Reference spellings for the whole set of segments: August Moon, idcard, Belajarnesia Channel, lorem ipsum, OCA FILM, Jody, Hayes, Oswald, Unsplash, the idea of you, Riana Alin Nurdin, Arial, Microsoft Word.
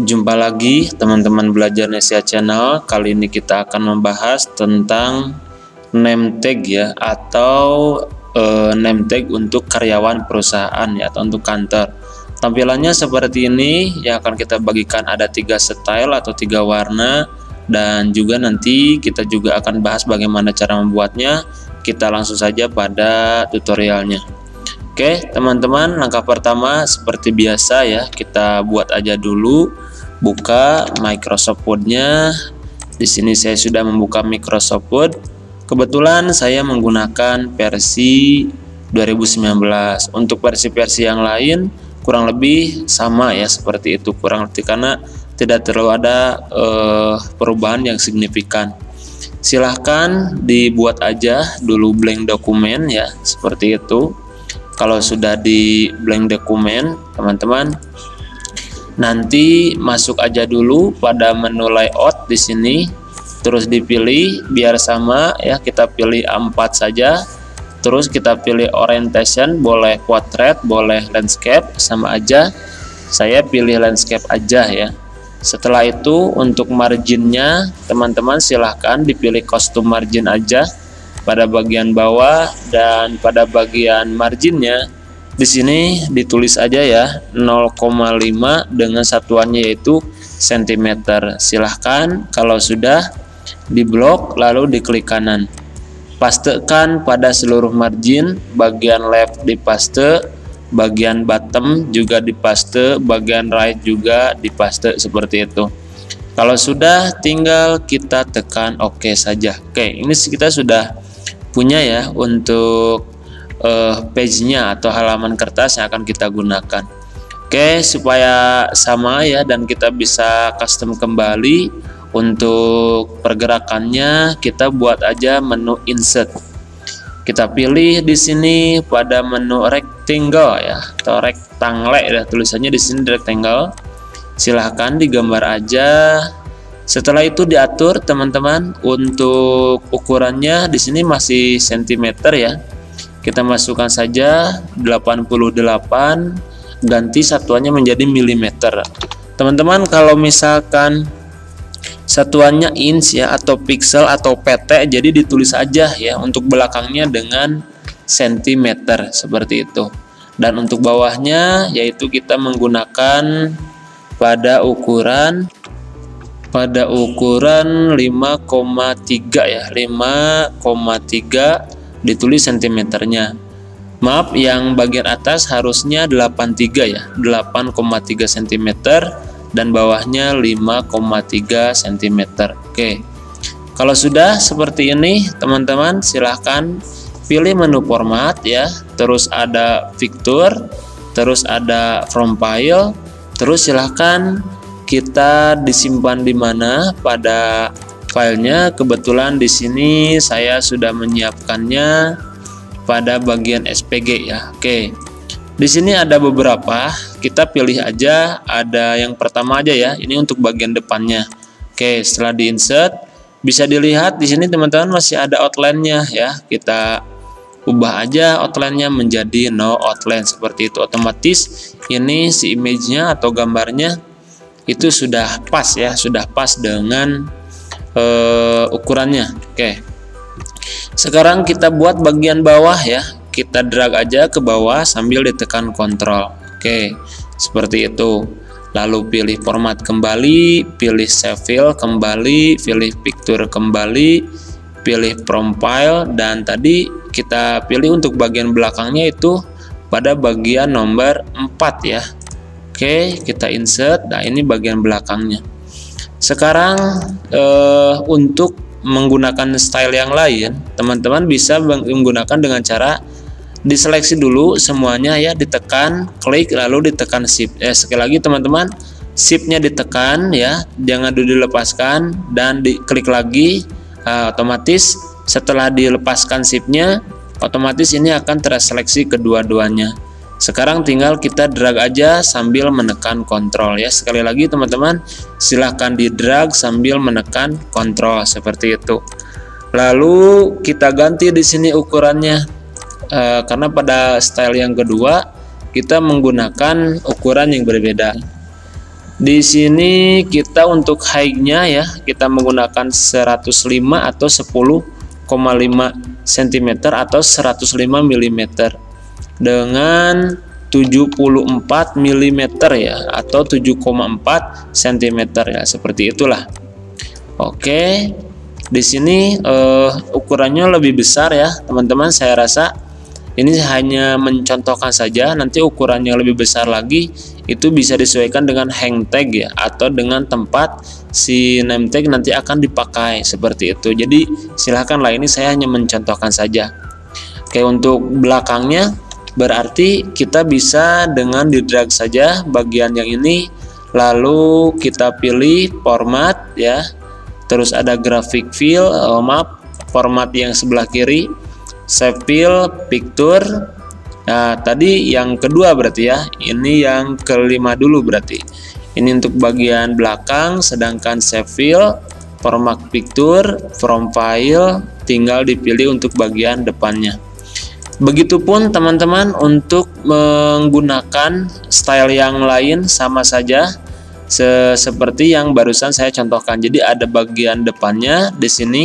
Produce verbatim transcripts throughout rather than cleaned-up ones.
Jumpa lagi teman-teman Belajarnesia Channel. Kali ini kita akan membahas tentang name tag ya, atau e, name tag untuk karyawan perusahaan ya, atau untuk kantor. Tampilannya seperti ini yang akan kita bagikan, ada tiga style atau tiga warna, dan juga nanti kita juga akan bahas bagaimana cara membuatnya. Kita langsung saja pada tutorialnya. Oke teman-teman, langkah pertama seperti biasa ya, kita buat aja dulu, buka Microsoft Word-nya. Di sini saya sudah membuka Microsoft Word. Kebetulan saya menggunakan versi dua ribu sembilan belas. Untuk versi-versi yang lain kurang lebih sama ya, seperti itu, kurang lebih, karena tidak terlalu ada eh, perubahan yang signifikan. Silahkan dibuat aja dulu blank dokumen ya, seperti itu. Kalau sudah di blank dokumen teman-teman, nanti masuk aja dulu pada menu layout di sini, terus dipilih biar sama ya, kita pilih A empat saja, terus kita pilih orientation, boleh portrait, boleh landscape, sama aja. Saya pilih landscape aja ya. Setelah itu untuk marginnya teman-teman silahkan dipilih custom margin aja pada bagian bawah, dan pada bagian marginnya di sini ditulis aja ya nol koma lima dengan satuannya yaitu sentimeter. Silahkan kalau sudah di blok lalu diklik kanan, pastekan pada seluruh margin, bagian left dipaste, bagian bottom juga dipaste, bagian right juga dipaste, seperti itu. Kalau sudah tinggal kita tekan OK saja. Oke, ini kita sudah punya ya untuk eh, page-nya atau halaman kertas yang akan kita gunakan. Oke, supaya sama ya dan kita bisa custom kembali untuk pergerakannya, kita buat aja menu insert. Kita pilih di sini pada menu rectangle ya, atau rectangle ya, tulisannya di sini rectangle. Silahkan digambar aja. Setelah itu diatur teman-teman untuk ukurannya, di sini masih sentimeter ya, kita masukkan saja delapan puluh delapan, ganti satuannya menjadi milimeter. Teman-teman kalau misalkan satuannya inch ya, atau pixel atau pt, jadi ditulis aja ya untuk belakangnya dengan sentimeter, seperti itu. Dan untuk bawahnya yaitu kita menggunakan pada ukuran pada ukuran lima koma tiga ya, lima koma tiga ditulis sentimeternya. Maaf, yang bagian atas harusnya delapan puluh tiga ya, delapan koma tiga cm, dan bawahnya lima koma tiga cm. Oke. Kalau sudah seperti ini teman-teman, silahkan pilih menu format ya, terus ada picture, terus ada from file. Terus silahkan kita disimpan di mana pada filenya. Kebetulan di sini saya sudah menyiapkannya pada bagian S P G ya. Oke, di sini ada beberapa, kita pilih aja. Ada yang pertama aja ya, ini untuk bagian depannya. Oke, setelah di insert bisa dilihat di sini teman-teman masih ada outline-nya ya, kita ubah aja outline-nya menjadi no outline, seperti itu. Otomatis ini si image-nya atau gambarnya itu sudah pas ya, sudah pas dengan uh, ukurannya. Oke. Sekarang kita buat bagian bawah ya, kita drag aja ke bawah sambil ditekan kontrol. Oke, seperti itu. Lalu pilih format kembali, pilih save file kembali, pilih picture kembali, pilih from file, dan tadi kita pilih untuk bagian belakangnya itu pada bagian nomor empat ya. Oke, kita insert. Nah, ini bagian belakangnya. Sekarang eh, untuk menggunakan style yang lain teman-teman bisa menggunakan dengan cara diseleksi dulu semuanya ya, ditekan klik lalu ditekan shift. Eh, sekali lagi teman-teman, shiftnya ditekan ya, jangan dilepaskan dan diklik lagi. Uh, otomatis setelah dilepaskan shiftnya, otomatis ini akan terseleksi kedua-duanya. Sekarang tinggal kita drag aja sambil menekan kontrol ya. Sekali lagi teman-teman, silahkan di drag sambil menekan kontrol, seperti itu. Lalu kita ganti di sini ukurannya, uh, karena pada style yang kedua kita menggunakan ukuran yang berbeda. Di sini kita untuk high-nya ya, kita menggunakan seratus lima atau sepuluh koma lima sentimeter atau seratus lima milimeter dengan tujuh puluh empat milimeter ya, atau tujuh koma empat sentimeter ya, seperti itulah. Oke. Di sini uh, ukurannya lebih besar ya, teman-teman. Saya rasa ini hanya mencontohkan saja, nanti ukurannya lebih besar lagi itu bisa disesuaikan dengan hang tag ya, atau dengan tempat si name tag nanti akan dipakai, seperti itu. Jadi silahkanlah, ini saya hanya mencontohkan saja. Oke, untuk belakangnya berarti kita bisa dengan di drag saja bagian yang ini, lalu kita pilih format ya. Terus ada graphic fill, oh, maaf, format yang sebelah kiri, save fill, picture. Nah, tadi yang kedua berarti ya, ini yang kelima dulu berarti. Ini untuk bagian belakang, sedangkan save fill, format picture, from file, tinggal dipilih untuk bagian depannya. Begitupun teman-teman untuk menggunakan style yang lain sama saja. Seperti yang barusan saya contohkan, jadi ada bagian depannya di sini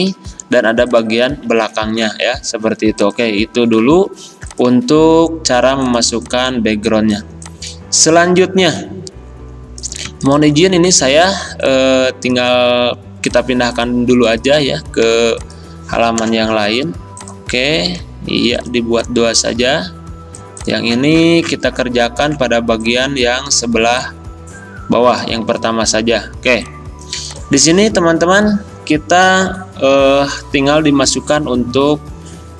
dan ada bagian belakangnya ya, seperti itu. Oke, itu dulu untuk cara memasukkan backgroundnya. Selanjutnya, mohon izin ini saya eh, tinggal kita pindahkan dulu aja ya ke halaman yang lain. Oke, iya dibuat dua saja. Yang ini kita kerjakan pada bagian yang sebelah bawah yang pertama saja. Oke, di sini teman-teman kita eh, tinggal dimasukkan untuk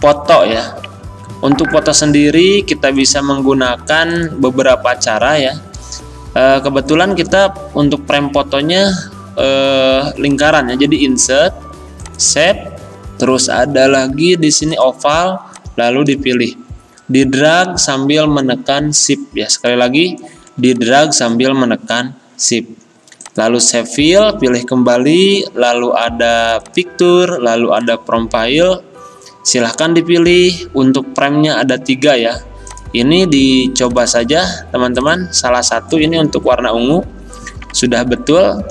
foto ya. Untuk foto sendiri kita bisa menggunakan beberapa cara ya. Eh, kebetulan kita untuk frame fotonya eh, lingkaran ya, jadi insert, shape, terus ada lagi di sini oval, lalu dipilih, di drag sambil menekan shift ya. Sekali lagi, di drag sambil menekan shift, lalu save file, pilih kembali, lalu ada picture, lalu ada from file, silahkan dipilih. Untuk framenya ada tiga ya, ini dicoba saja teman-teman, salah satu ini untuk warna ungu sudah betul.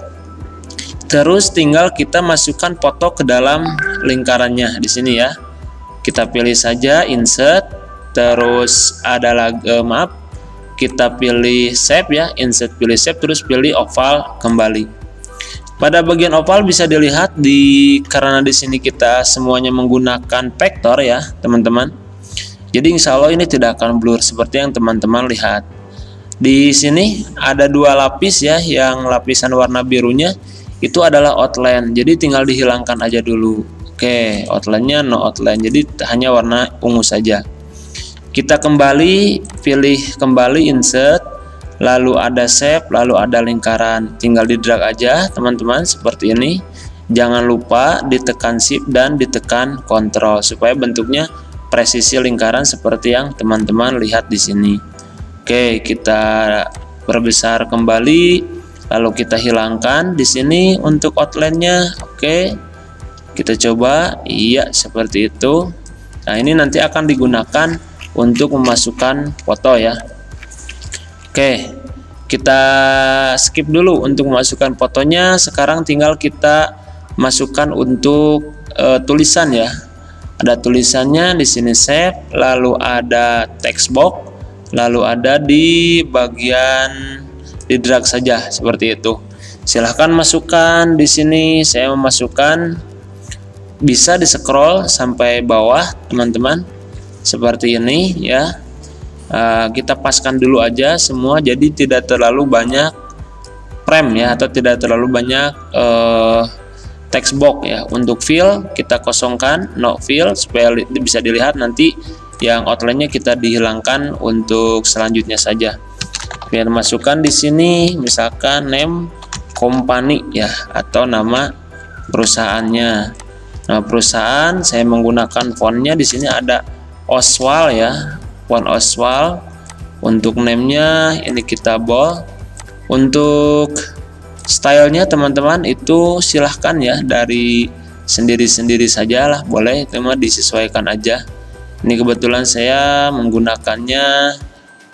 Terus tinggal kita masukkan foto ke dalam lingkarannya di sini ya, kita pilih saja insert, terus ada lagi eh, maaf kita pilih shape ya, insert, pilih shape, terus pilih oval kembali. Pada bagian oval bisa dilihat di karena di sini kita semuanya menggunakan vektor ya teman-teman, jadi insya Allah ini tidak akan blur seperti yang teman-teman lihat. Di sini ada dua lapis ya, yang lapisan warna birunya itu adalah outline, jadi tinggal dihilangkan aja dulu. Oke, outline-nya no outline, jadi hanya warna ungu saja. Kita kembali, pilih kembali insert, lalu ada shape, lalu ada lingkaran, tinggal di drag aja teman-teman seperti ini. Jangan lupa ditekan shift dan ditekan control supaya bentuknya presisi lingkaran seperti yang teman-teman lihat di sini. Oke, kita perbesar kembali, lalu kita hilangkan di sini untuk outline-nya. Oke, kita coba, iya seperti itu. Nah, ini nanti akan digunakan untuk memasukkan foto ya. Oke, kita skip dulu untuk memasukkan fotonya. Sekarang tinggal kita masukkan untuk e, tulisan ya. Ada tulisannya di sini shape, lalu ada text box, lalu ada di bagian di drag saja seperti itu. Silahkan masukkan di sini. Saya memasukkan, bisa di scroll sampai bawah teman-teman. Seperti ini ya, uh, kita paskan dulu aja semua, jadi tidak terlalu banyak frame ya, atau tidak terlalu banyak uh, text box ya. Untuk fill kita kosongkan, no fill, supaya li bisa dilihat. Nanti yang outline-nya kita dihilangkan untuk selanjutnya saja. Biar masukkan di sini misalkan name company ya, atau nama perusahaannya. Nah, perusahaan saya menggunakan fontnya di sini ada Oswald ya, font Oswald. Untuk namenya ini kita bold. Untuk stylenya teman-teman itu silahkan ya, dari sendiri-sendiri sajalah, boleh teman disesuaikan aja. Ini kebetulan saya menggunakannya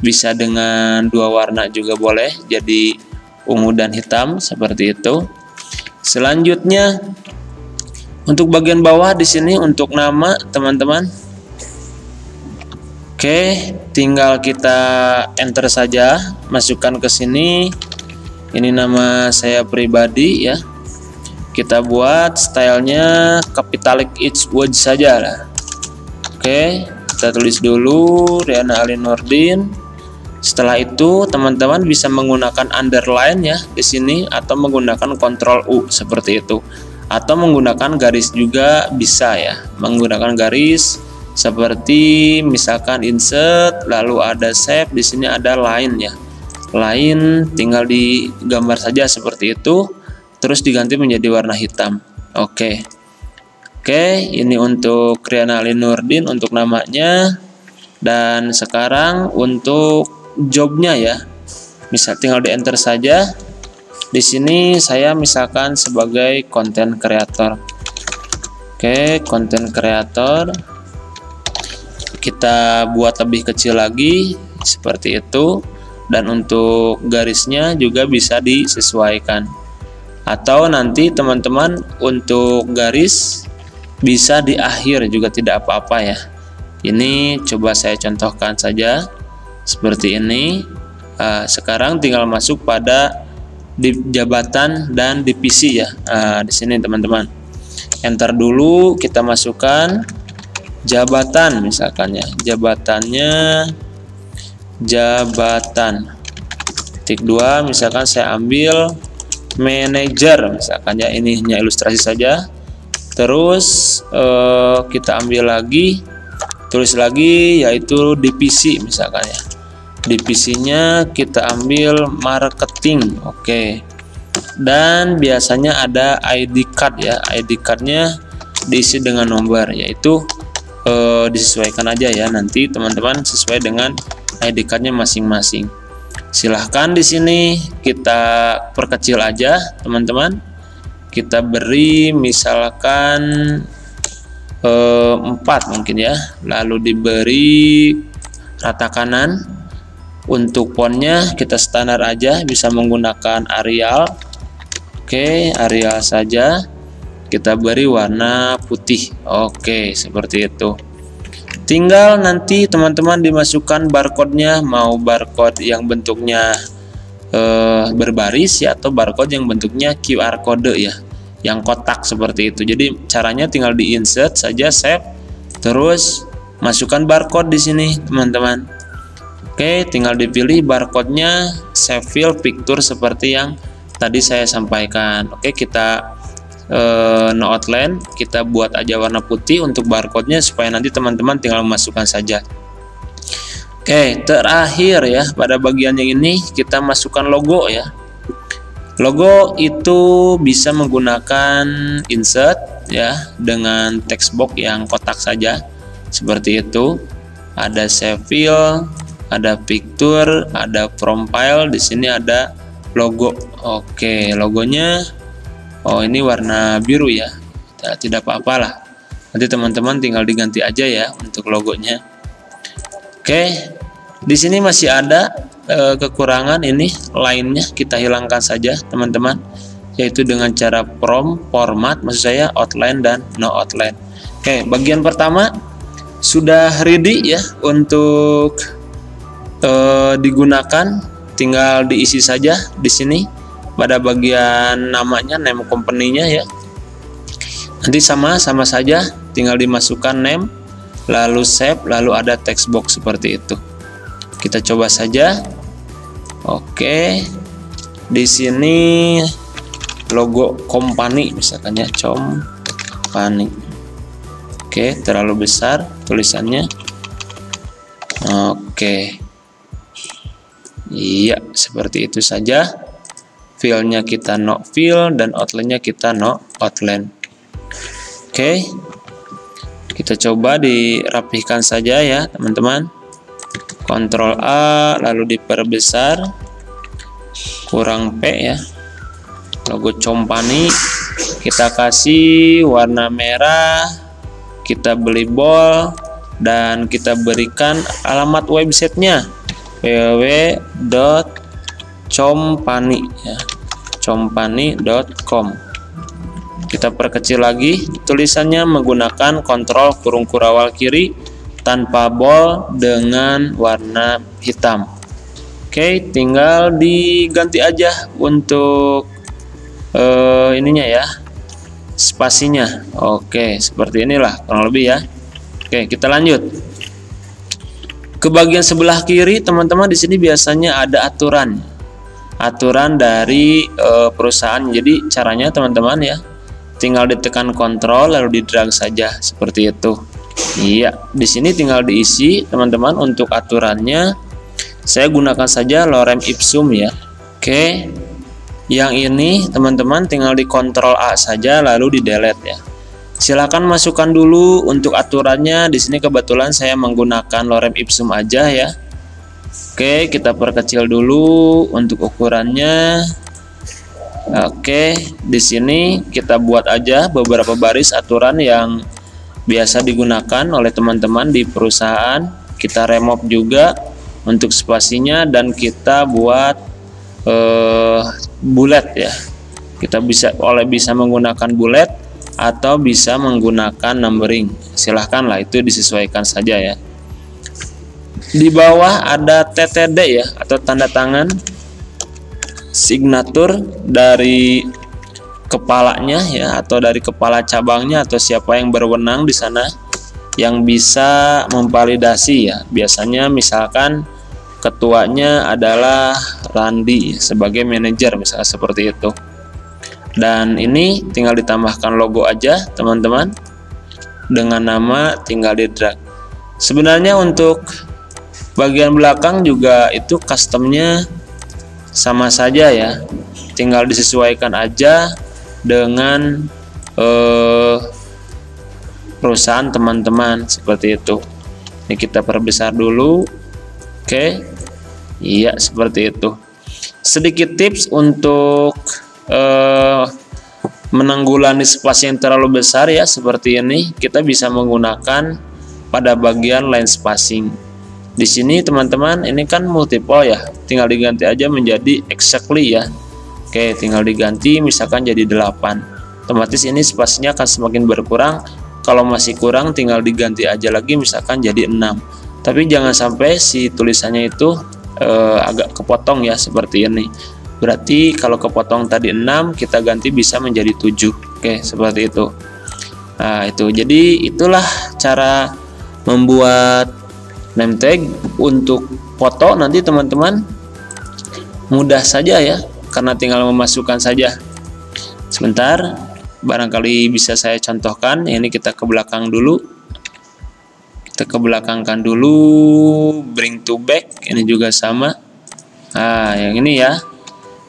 bisa dengan dua warna juga boleh, jadi ungu dan hitam seperti itu. Selanjutnya untuk bagian bawah di sini untuk nama teman-teman. Oke, tinggal kita enter saja, masukkan ke sini. Ini nama saya pribadi ya. Kita buat stylenya capitalic each word saja lah. Oke, kita tulis dulu Riana Alin Nurdin. Setelah itu teman-teman bisa menggunakan underline ya di sini, atau menggunakan Ctrl U seperti itu, atau menggunakan garis juga bisa ya, menggunakan garis seperti misalkan insert lalu ada shape, di sini ada line ya, line tinggal digambar saja seperti itu, terus diganti menjadi warna hitam. Oke, oke ini untuk Riana Alin Nurdin untuk namanya. Dan sekarang untuk jobnya ya, misal tinggal di enter saja. Di sini saya misalkan sebagai konten kreator. Oke, konten kreator kita buat lebih kecil lagi seperti itu, dan untuk garisnya juga bisa disesuaikan, atau nanti teman-teman untuk garis bisa di akhir juga tidak apa-apa ya. Ini coba saya contohkan saja seperti ini. Uh, sekarang tinggal masuk pada di jabatan dan divisi ya. Uh, di sini teman-teman enter dulu, kita masukkan jabatan misalkan ya, jabatannya jabatan titik dua, misalkan saya ambil manajer misalkan ya, ini hanya ilustrasi saja. Terus uh, kita ambil lagi, tulis lagi yaitu divisi misalkan ya, divisinya kita ambil marketing. Oke, dan biasanya ada I D card ya, I D cardnya diisi dengan nomor, yaitu eh, disesuaikan aja ya, nanti teman-teman sesuai dengan I D cardnya masing-masing. Silahkan di sini kita perkecil aja teman-teman, kita beri misalkan eh, empat mungkin ya, lalu diberi rata kanan. Untuk fontnya kita standar aja, bisa menggunakan Arial. Oke, Arial saja, kita beri warna putih. Oke, seperti itu. Tinggal nanti teman-teman dimasukkan barcode-nya, mau barcode yang bentuknya eh, berbaris ya, atau barcode yang bentuknya Q R kode ya, yang kotak seperti itu. Jadi caranya tinggal di insert saja, save, terus masukkan barcode di sini teman-teman. Oke, tinggal dipilih barcode-nya, save file picture seperti yang tadi saya sampaikan. Oke, kita e, no outline, kita buat aja warna putih untuk barcode-nya supaya nanti teman-teman tinggal masukkan saja. Oke, terakhir ya pada bagian yang ini kita masukkan logo ya. Logo itu bisa menggunakan insert ya, dengan text box yang kotak saja seperti itu. Ada save file, ada picture, ada from file, di sini ada logo. Oke, logonya oh ini warna biru ya, tidak apa-apalah, nanti teman-teman tinggal diganti aja ya untuk logonya. Oke, di sini masih ada e, kekurangan ini lainnya, kita hilangkan saja teman-teman, yaitu dengan cara from, format, maksud saya outline dan no outline. Oke, bagian pertama sudah ready ya untuk E, digunakan, tinggal diisi saja di sini pada bagian namanya, name company-nya ya. Nanti sama sama saja, tinggal dimasukkan name, lalu save, lalu ada text box seperti itu. Kita coba saja. Oke, di sini logo company misalkan ya, company. Oke, terlalu besar tulisannya. Oke. Iya, seperti itu saja. Filenya kita no fill dan outline-nya kita no outline. Oke, kita coba dirapihkan saja ya teman-teman. Ctrl A lalu diperbesar, kurang P ya, logo company kita kasih warna merah, kita beli bold dan kita berikan alamat websitenya. www. company ya, company dot com. Kita perkecil lagi tulisannya menggunakan kontrol kurung kurawal kiri tanpa bold dengan warna hitam. Oke, tinggal diganti aja untuk eh, ininya ya, spasinya. Oke, seperti inilah kurang lebih ya. Oke, kita lanjut ke bagian sebelah kiri. Teman-teman, di sini biasanya ada aturan aturan dari e, perusahaan. Jadi caranya teman-teman ya, tinggal ditekan kontrol lalu di drag saja seperti itu. Iya, di sini tinggal diisi teman-teman untuk aturannya. Saya gunakan saja lorem ipsum ya. Oke, yang ini teman-teman tinggal di kontrol A saja lalu di delete ya. Silahkan masukkan dulu untuk aturannya. Di sini kebetulan saya menggunakan lorem ipsum aja ya. Oke, kita perkecil dulu untuk ukurannya. Oke, di sini kita buat aja beberapa baris aturan yang biasa digunakan oleh teman-teman di perusahaan. Kita remove juga untuk spasinya dan kita buat eh, bullet ya. Kita bisa oleh bisa menggunakan bullet atau bisa menggunakan numbering, silahkanlah itu disesuaikan saja ya. Di bawah ada T T D ya, atau tanda tangan signatur dari kepalanya ya, atau dari kepala cabangnya atau siapa yang berwenang di sana yang bisa memvalidasi ya. Biasanya misalkan ketuanya adalah Randi sebagai manajer misalnya seperti itu. Dan ini tinggal ditambahkan logo aja teman-teman dengan nama, tinggal di drag. Sebenarnya untuk bagian belakang juga itu customnya sama saja ya, tinggal disesuaikan aja dengan eh, perusahaan teman-teman seperti itu. Ini kita perbesar dulu. Oke, iya seperti itu. Sedikit tips untuk Uh, menanggulangi spasi yang terlalu besar ya, seperti ini kita bisa menggunakan pada bagian line spacing. Di sini teman-teman ini kan multiple ya, tinggal diganti aja menjadi exactly ya. Oke, tinggal diganti misalkan jadi delapan, otomatis ini spasinya akan semakin berkurang. Kalau masih kurang tinggal diganti aja lagi misalkan jadi enam, tapi jangan sampai si tulisannya itu uh, agak kepotong ya seperti ini. Berarti kalau kepotong tadi enam, kita ganti bisa menjadi tujuh. Oke, seperti itu. Nah, itu. Jadi itulah cara membuat name tag untuk foto nanti teman-teman. Mudah saja ya, karena tinggal memasukkan saja. Sebentar, barangkali bisa saya contohkan. Ini kita ke belakang dulu. Kita ke belakangkan dulu, bring to back. Ini juga sama. Nah, yang ini ya.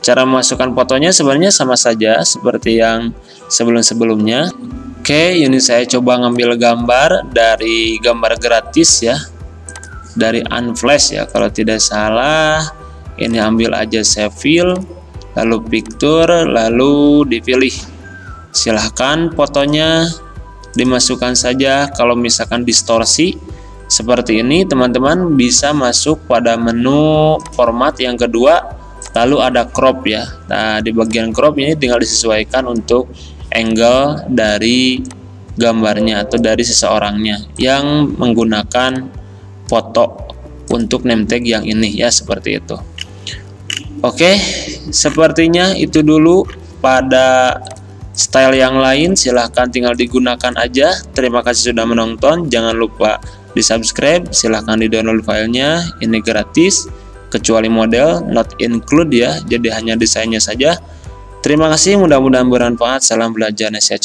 Cara memasukkan fotonya sebenarnya sama saja seperti yang sebelum-sebelumnya. Oke, ini saya coba ngambil gambar dari gambar gratis ya, dari Unsplash ya kalau tidak salah. Ini ambil aja save file, lalu picture, lalu dipilih. Silahkan fotonya dimasukkan saja. Kalau misalkan distorsi seperti ini teman-teman bisa masuk pada menu format yang kedua. Lalu ada crop ya. Nah, di bagian crop ini tinggal disesuaikan untuk angle dari gambarnya atau dari seseorangnya yang menggunakan foto untuk name tag yang ini ya, seperti itu. Oke, sepertinya itu dulu. Pada style yang lain silahkan tinggal digunakan aja. Terima kasih sudah menonton. Jangan lupa di subscribe. Silahkan di download filenya. Ini gratis kecuali model, not include ya, jadi hanya desainnya saja. Terima kasih, mudah-mudahan bermanfaat. Salam Belajarnesia Channel.